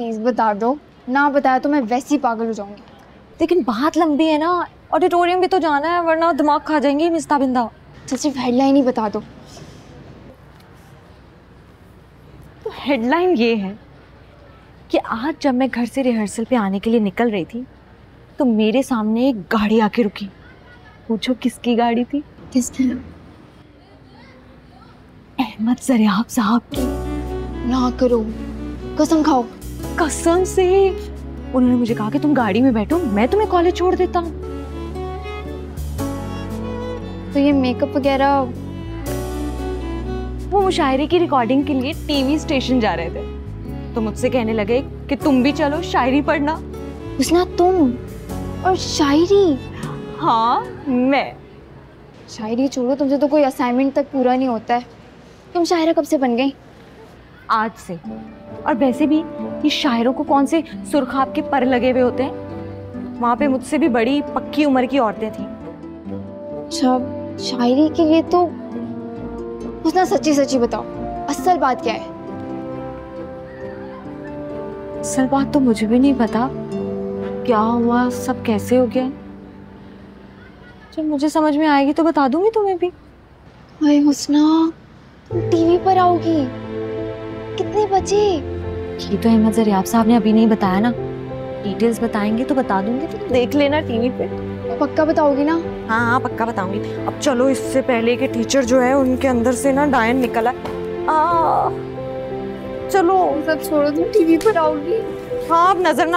Please बता दो, ना बताया तो मैं वैसे ही पागल हो जाऊँगी। लेकिन बात लंबी है ना, ऑडिटोरियम भी तो जाना है वरना दिमाग खा जाएंगे मिस्ता बिंदा। सिर्फ हेडलाइन ही बता दो। तो हेडलाइन ये है कि आज जब मैं घर से रिहर्सल पे आने के लिए निकल रही थी तो मेरे सामने एक गाड़ी आके रुकी। पूछो किसकी गाड़ी थी? किसकी? अहमद जरियाब साहब की। ना करो, कसम खाओ। कसम से उन्होंने मुझे कहा कि तुम गाड़ी में बैठो, मैं तुम्हें कॉलेज छोड़ देता हूँ। तो ये मेकअप वगैरह? वो मुशायरे की रिकॉर्डिंग के लिए टीवी स्टेशन जा रहे थे तो मुझसे कहने लगे कि तुम भी चलो शायरी पढ़ना। उसना तुम और शायरी? हाँ मैं। शायरी छोड़ो, तुमसे तो कोई असाइनमेंट तक पूरा नहीं होता है। तुम शायरा कब से बन गई? आज से। और वैसे भी ये शायरों को कौन से सुरखाब के पर लगे हुए होते हैं। वहाँ पे मुझसे भी बड़ी पक्की उम्र की औरतें थीं। अच्छा, शायरी के लिए तो उसना सच्ची सच्ची बताओ, असल बात क्या है? असल बात तो मुझे भी नहीं पता, क्या हुआ, सब कैसे हो गया। जब मुझे समझ में आएगी तो बता दूंगी तुम्हें भी। अरे उसना, तुम टीवी पर आओगी कितने बजे? ये तो अहमद जरियाब साहब ने अभी नहीं बताया ना। डिटेल्स बताएंगे तो बता दूंगी, तुम देख लेना टीवी पे। पक्का बताओगी ना? हाँ हाँ पक्का बताऊंगी। अब चलो, इससे पहले कि टीचर जो है उनके अंदर से ना डायन निकला। चलो सब छोड़ो, तुम टीवी पर आओगी। हाँ अब नजर ना